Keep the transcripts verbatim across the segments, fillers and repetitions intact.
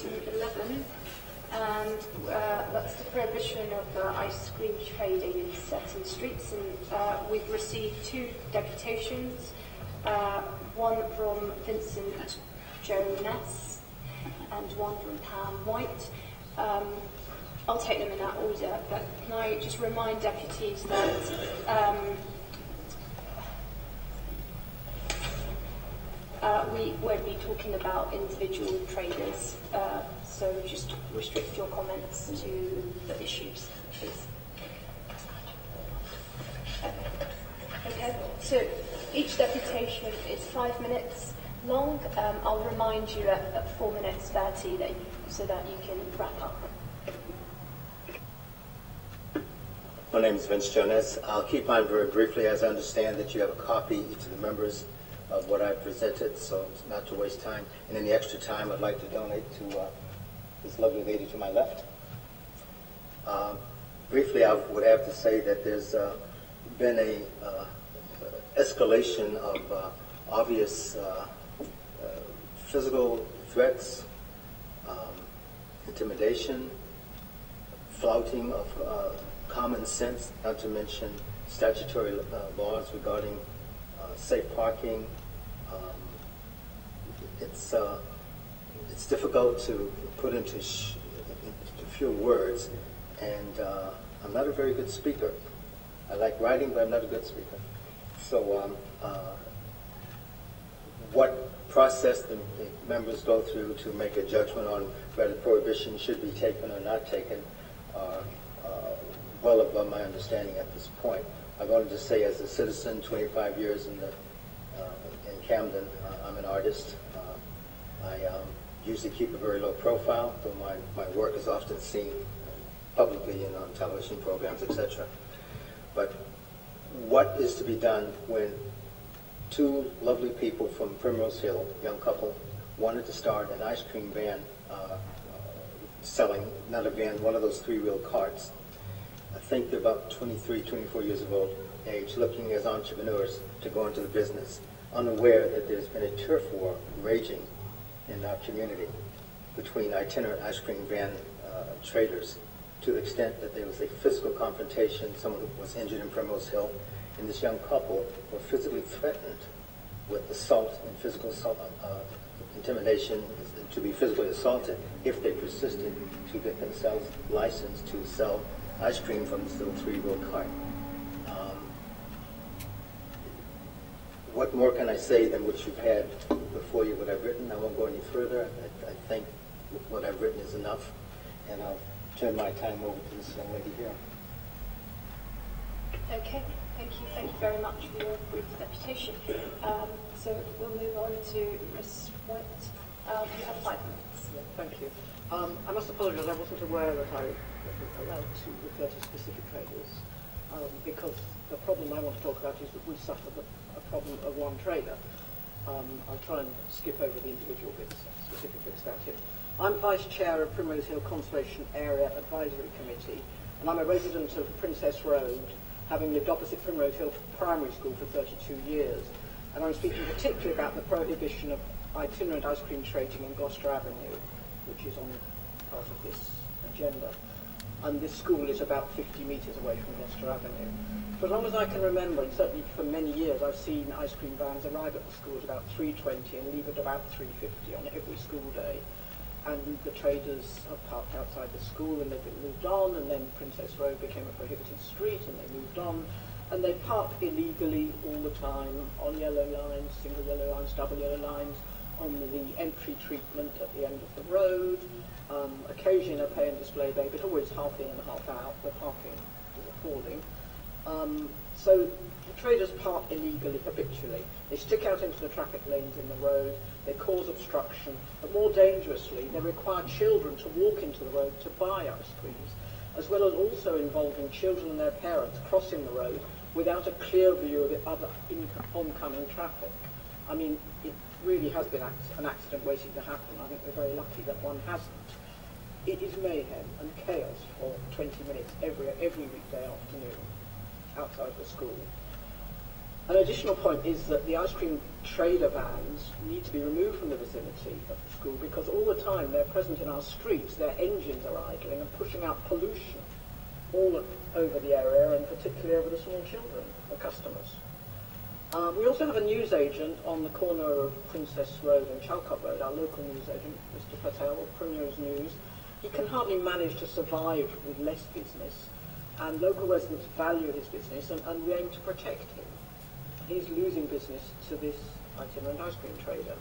to eleven, and uh, that's the prohibition of uh, ice cream trading in certain streets. And uh, we've received two deputations, uh, one from Vincent Jones and one from Pam White. Um, I'll take them in that order, but can I just remind deputies that um, uh, we won't be talking about individual traders, uh, so just restrict your comments to the issues, please. Okay, so each deputation is five minutes long. Um, I'll remind you at, at four minutes thirty that you, so that you can wrap up. My name is Vince Jones. I'll keep on very briefly, as I understand that you have a copy to the members of what I presented, so not to waste time. And any extra time I'd like to donate to uh, this lovely lady to my left. Um, briefly, I would have to say that there's uh, been a uh, escalation of uh, obvious uh, uh, physical threats, um, intimidation, flouting of uh, common sense, not to mention statutory uh, laws regarding uh, safe parking. Um, it's uh, it's difficult to put into, sh into few words, and uh, I'm not a very good speaker. I like writing, but I'm not a good speaker. So um, uh, what process the members go through to make a judgment on whether prohibition should be taken or not taken uh, well above my understanding at this point. I wanted to say, as a citizen, twenty-five years in the uh, in Camden, uh, I'm an artist. Uh, I um, usually keep a very low profile, though my, my work is often seen publicly and on television programs, et cetera. But what is to be done when two lovely people from Primrose Hill, young couple, wanted to start an ice cream van uh, selling, not a van, one of those three-wheel carts? I think they're about twenty-three, twenty-four years of old age, looking as entrepreneurs to go into the business, unaware that there's been a turf war raging in our community between itinerant ice cream van uh, traders, to the extent that there was a physical confrontation. Someone was injured in Primrose Hill, and this young couple were physically threatened with assault and physical assault, uh, intimidation, to be physically assaulted if they persisted to get themselves licensed to sell ice cream from this little three-wheel cart. Um, what more can I say than what you've had before you, what I've written? I won't go any further. I, I think what I've written is enough, and I'll turn my time over to this young lady here. Okay, thank you. Thank you very much for your brief deputation. Um, so we'll move on to Miz White. Um, you have five minutes. Yeah, thank you. Um, I must apologise, I wasn't aware that I was allowed to refer to specific traders, um, because the problem I want to talk about is that we suffer the, a problem of one trader. Um, I'll try and skip over the individual bits, specific bits about him. I'm Vice Chair of Primrose Hill Conservation Area Advisory Committee, and I'm a resident of Princess Road, having lived opposite Primrose Hill Primary School for thirty-two years, and I'm speaking particularly about the prohibition of itinerant ice cream trading in Gloucester Avenue, which is on part of this agenda. And this school is about fifty metres away from Leicester Avenue. For as long as I can remember, and certainly for many years, I've seen ice cream vans arrive at the school at about three twenty and leave at about three fifty on every school day. And the traders have parked outside the school, and they've moved on, and then Princess Road became a prohibited street, and they moved on. And they park illegally all the time, on yellow lines, single yellow lines, double yellow lines, on the entry treatment at the end of the road, um, occasionally a pay and display bay, but always half in and half out. The parking is appalling. Um, so the traders park illegally habitually. They stick out into the traffic lanes in the road, they cause obstruction, but more dangerously, they require children to walk into the road to buy ice creams, as well as also involving children and their parents crossing the road without a clear view of the other oncoming traffic. I mean, it really has been an accident waiting to happen. I think we're very lucky that one hasn't. It is mayhem and chaos for twenty minutes every, every weekday afternoon outside the school. An additional point is that the ice cream trailer vans need to be removed from the vicinity of the school because all the time they're present in our streets, their engines are idling and pushing out pollution all over the area and particularly over the small children, the customers. Um, we also have a newsagent on the corner of Princess Road and Chalcot Road, our local newsagent, Mister Patel, of Premier's News. He can hardly manage to survive with less business, and local residents value his business, and, and we aim to protect him. He's losing business to this itinerant ice cream trader.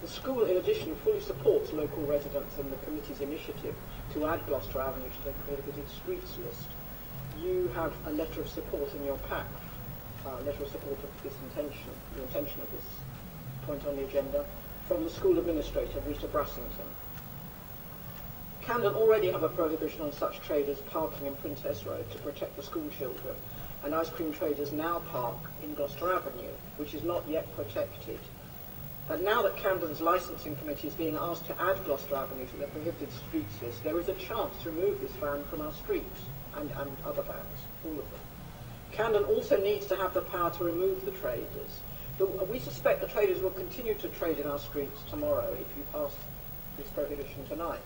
The school, in addition, fully supports local residents and the committee's initiative to add Gloucester Avenue to the prohibited streets list. You have a letter of support in your pack, a uh, letter of support of this intention, the intention of this point on the agenda, from the school administrator, Rita Brassington. Camden already have a prohibition on such traders parking in Princess Road to protect the school children, and ice cream traders now park in Gloucester Avenue, which is not yet protected. And now that Camden's licensing committee is being asked to add Gloucester Avenue to the prohibited streets list, there is a chance to remove this van from our streets, and, and other vans, all of them. Camden also needs to have the power to remove the traders. The, we suspect the traders will continue to trade in our streets tomorrow if you pass this prohibition tonight.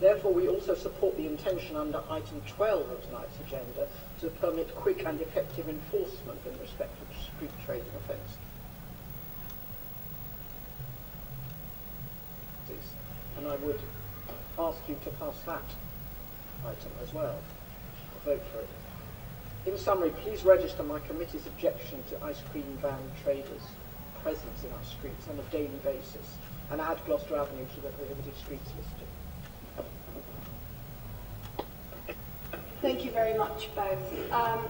Therefore, we also support the intention under item twelve of tonight's agenda to permit quick and effective enforcement in respect of street trading offences. And I would ask you to pass that item as well, to vote for it. In summary, please register my committee's objection to ice cream van traders' presence in our streets on a daily basis and add Gloucester Avenue to the prohibited streets listing. Thank you very much, both. Um,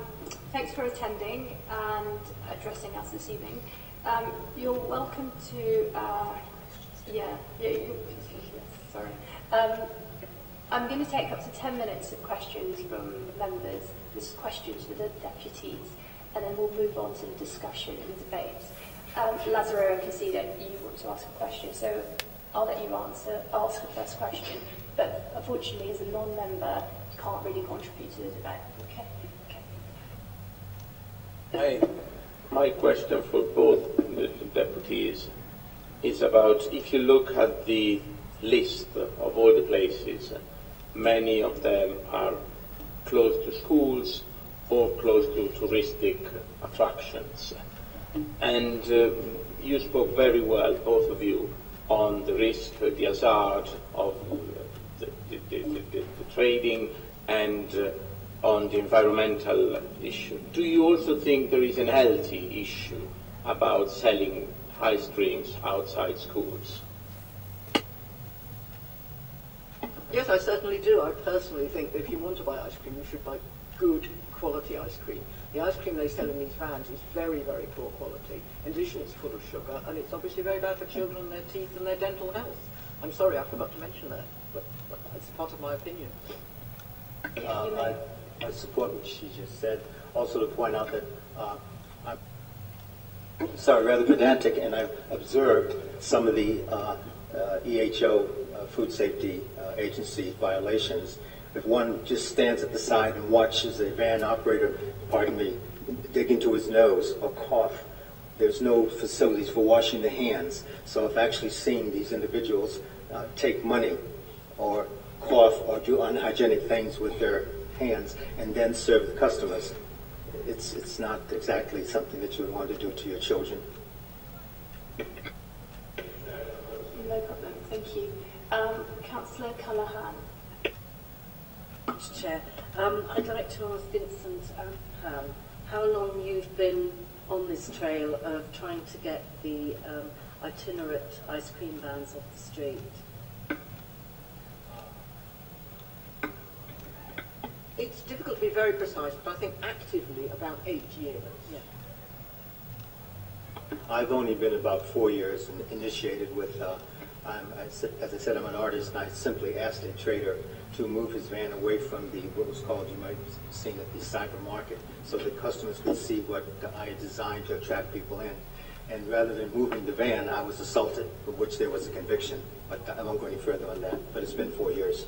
thanks for attending and addressing us this evening. Um, you're welcome to. Uh, yeah, yeah. You, sorry. Um, I'm going to take up to ten minutes of questions from members. This is questions for the deputies, and then we'll move on to the discussion and debates. Um, Lazaro, I can see that you want to ask a question, so I'll let you answer. Ask the first question, but unfortunately, as a non-member, can't really contribute to the debate. Okay. Okay. My, my question for both the deputies is about, if you look at the list of all the places, many of them are close to schools or close to touristic attractions. And uh, you spoke very well, both of you, on the risk, the hazard of the, the, the, the, the, the trading, and uh, on the environmental issue. Do you also think there is an healthy issue about selling ice creams outside schools? Yes, I certainly do. I personally think that if you want to buy ice cream, you should buy good quality ice cream. The ice cream they sell in these vans is very, very poor quality. In addition, it's full of sugar, and it's obviously very bad for children and their teeth and their dental health. I'm sorry, I forgot to mention that, but it's part of my opinion. Uh, I, I support what she just said. Also to point out that uh, I'm sorry, rather pedantic, and I've observed some of the uh, uh, E H O, uh, Food Safety uh, Agency violations. If one just stands at the side and watches a van operator, pardon me, dig into his nose or cough, there's no facilities for washing the hands. So I've actually seen these individuals uh, take money or cough or do unhygienic things with their hands and then serve the customers. It's, it's not exactly something that you would want to do to your children. No problem, thank you. Um, Councillor Callaghan. Chair, um, I'd like to ask Vincent and Pam how long you've been on this trail of trying to get the um, itinerant ice cream vans off the street. It's difficult to be very precise, but I think actively about eight years. Yeah. I've only been about four years and initiated with, uh, I'm, as I said, I'm an artist, and I simply asked a trader to move his van away from the, what was called, you might have seen it, the cybermarket, so that customers could see what I had designed to attract people in. And rather than moving the van, I was assaulted, for which there was a conviction. But I won't go any further on that, but it's been four years.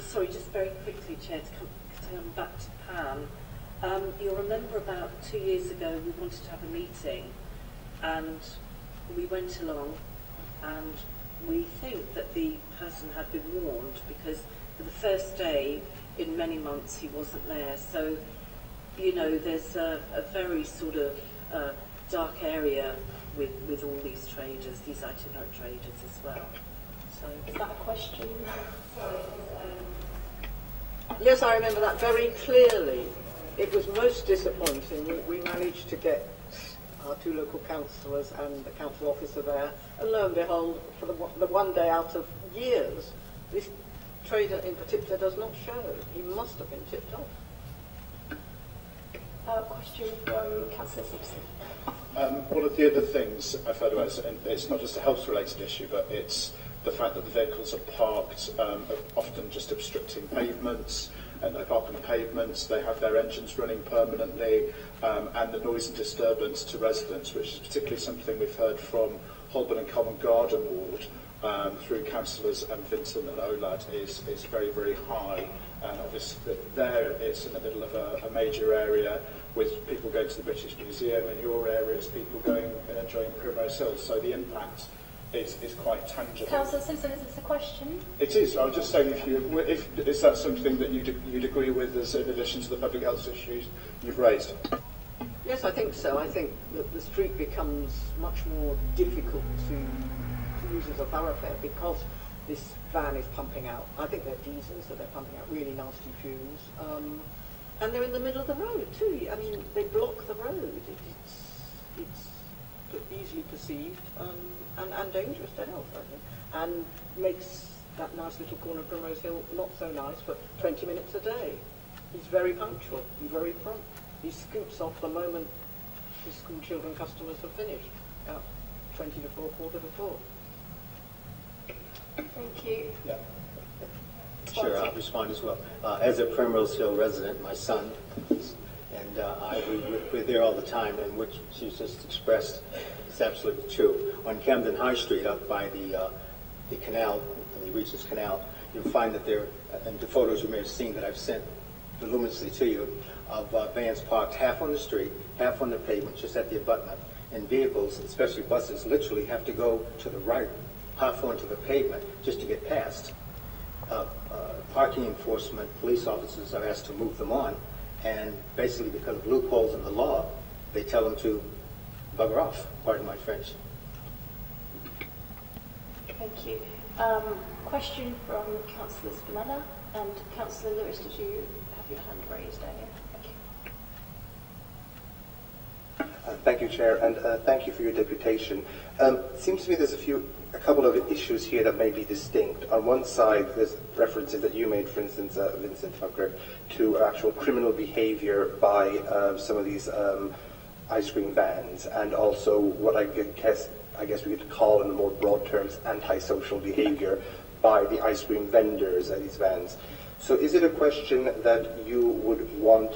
Sorry, just very quickly, Chair, to come, to come back to Pam. Um, you'll remember about two years ago we wanted to have a meeting, and we went along, and we think that the person had been warned, because for the first day in many months he wasn't there. So, you know, there's a, a very sort of uh, dark area with, with all these traders, these itinerant traders as well. So, is that a question? Sorry, um... Yes, I remember that very clearly. It was most disappointing. We, we managed to get our two local councillors and the council officer there, and lo and behold, for the, the one day out of years, this trader in particular does not show. He must have been tipped off. Uh, question from Councillor Simpson. Um, one of the other things I've heard about, and it's not just a health-related issue, but it's the fact that the vehicles are parked, um, often just obstructing pavements, and they park on pavements, they have their engines running permanently, um, and the noise and disturbance to residents, which is particularly something we've heard from Holborn and Common Garden Ward, um, through councillors and Vincent and Olad, is, is very, very high. And obviously there it's in the middle of a, a major area, with people going to the British Museum, and your area is people going and enjoying Primrose Hill, so the impact Is, is quite tangible. Councillor Simpson, is this a question? It is. I was just saying, if you, if, is that something that you'd, you'd agree with as in addition to the public health issues you've raised? Yes, I think so. I think that the street becomes much more difficult to, to use as a thoroughfare because this van is pumping out, I think they're diesels, so they're pumping out really nasty fumes. Um, and they're in the middle of the road too. I mean, they block the road. It, it's, it's easily perceived, um, and, and dangerous to health, I think, and makes that nice little corner of Primrose Hill not so nice for twenty minutes a day. He's very punctual, he's very prompt. He scoops off the moment his school children customers have finished, about twenty to four, quarter to four. Thank you. Yeah. Sure, I'll respond as well. Uh, as a Primrose Hill resident, my son, and uh, I, we, we're there all the time, and what she's just expressed is absolutely true. On Camden High Street, up by the uh, the canal, the Regents Canal, you'll find that there, and the photos you may have seen that I've sent voluminously to you, of uh, vans parked half on the street, half on the pavement, just at the abutment, and vehicles, especially buses, literally have to go to the right, half onto the pavement, just to get past. Uh, uh, parking enforcement, police officers are asked to move them on, and basically because of loopholes in the law, they tell them to bugger off, pardon my French. Thank you. Um, question from Councillor Spanella, and Councillor Lewis, did you have your hand raised earlier? Thank you. Uh, thank you, Chair, and uh, thank you for your deputation. Um, it seems to me there's a few, a couple of issues here that may be distinct. On one side, there's references that you made, for instance, uh, Vincent, if I'm correct, to actual criminal behavior by uh, some of these um, ice cream vans, and also what I guess, I guess we could call in the more broad terms antisocial behavior by the ice cream vendors at these vans. So is it a question that you would want,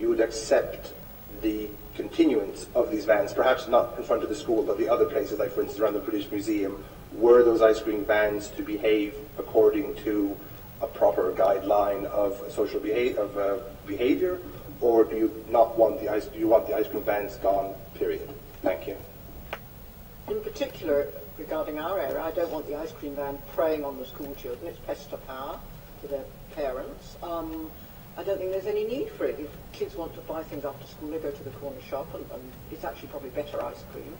you would accept the continuance of these vans, perhaps not in front of the school, but the other places, like for instance around the British Museum, were those ice cream vans to behave according to a proper guideline of social behavior, of, uh, behavior, or do you not want the ice? Do you want the ice cream vans gone? Period. Thank you. In particular, regarding our area, I don't want the ice cream van preying on the school children. It's pester power to their parents. Um, I don't think there's any need for it. If kids want to buy things after school, they go to the corner shop, and, and it's actually probably better ice cream.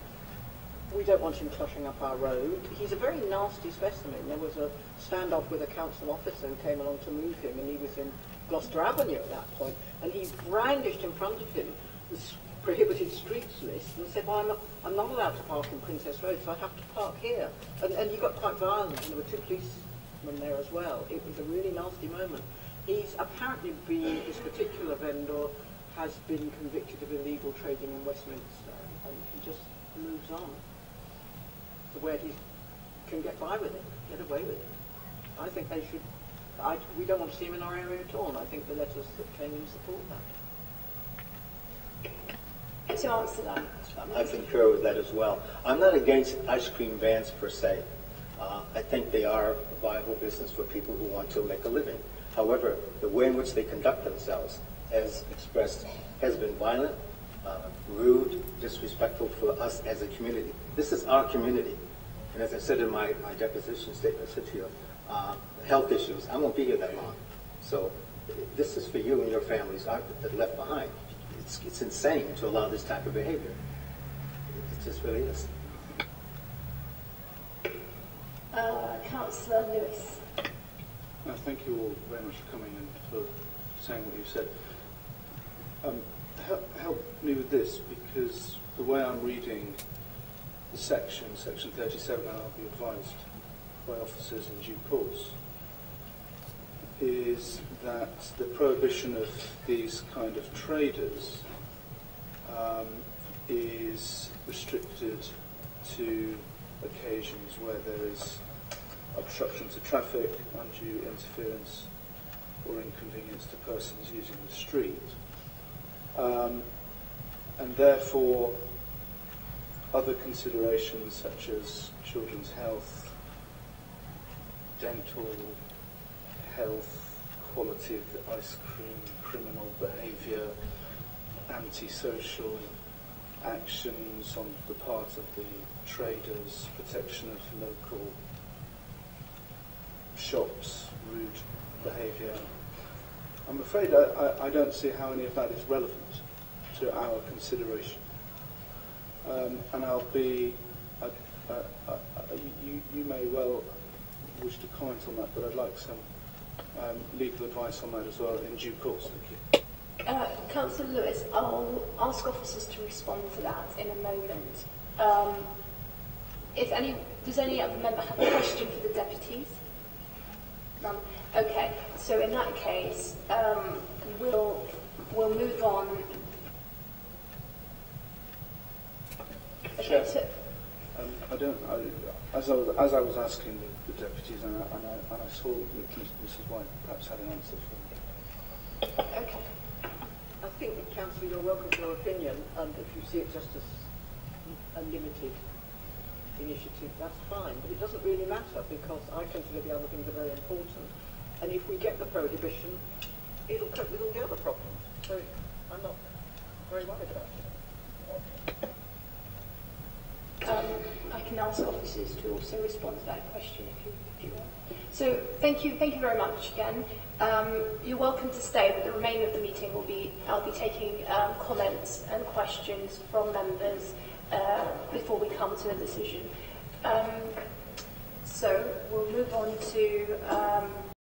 We don't want him cluttering up our road. He's a very nasty specimen. There was a standoff with a council officer who came along to move him, and he was in Gloucester Avenue at that point, and he brandished in front of him the prohibited streets list and said, well, I'm not, I'm not allowed to park in Princess Road, so I have to park here. And, and he got quite violent, and there were two policemen there as well. It was a really nasty moment. He's apparently been, this particular vendor has been convicted of illegal trading in Westminster, and he just moves on to where he can get by with it, get away with it. I think they should, I, we don't want to see him in our area at all, and I think the letters that came in support that. To answer that, I concur with that as well. I'm not against ice cream vans per se. Uh, I think they are a viable business for people who want to make a living. However, the way in which they conduct themselves as expressed, has been violent, uh, rude, disrespectful for us as a community. This is our community. And as I said in my, my deposition statement, I said to you, uh, health issues, I won't be here that long. So this is for you and your families that left behind. It's, it's insane to allow this type of behavior. It, it just really is. Uh, Councillor Lewis. Well, thank you all very much for coming and for saying what you said. Um, help, help me with this, because the way I'm reading the section, section thirty-seven, and I'll be advised by officers in due course, is that the prohibition of these kind of traders um, is restricted to occasions where there is obstruction to traffic, undue interference or inconvenience to persons using the street, um, and therefore other considerations such as children's health, dental health, quality of the ice cream, criminal behaviour, antisocial actions on the part of the traders, protection of local shops, rude behaviour. I'm afraid I, I, I don't see how any of that is relevant to our consideration. Um, and I'll be, I, I, I, you, you may well wish to comment on that, but I'd like some Um, legal advice on that as well in due course. Thank you. Uh, Councillor Lewis, I'll ask officers to respond to that in a moment. Um, if any, does any other member have a question for the deputies? None. Okay, so in that case, um, we'll we'll move on. Okay, sure. So um, I don't. I, As I, was, as I was asking the, the deputies, and I, and, I, and I saw Missus White perhaps had an answer for me. Okay. I think, Councillor, you're welcome to your opinion, and if you see it just as a limited initiative, that's fine. But it doesn't really matter, because I consider the other things are very important. And if we get the prohibition, it'll cope with all the other problems. So I'm not very worried about it. Um, I can ask officers to also respond to that question if you, if you want. So thank you, thank you very much again. Um, you're welcome to stay, but the remainder of the meeting will be, I'll be taking um, comments and questions from members uh, before we come to a decision. Um, so we'll move on to um,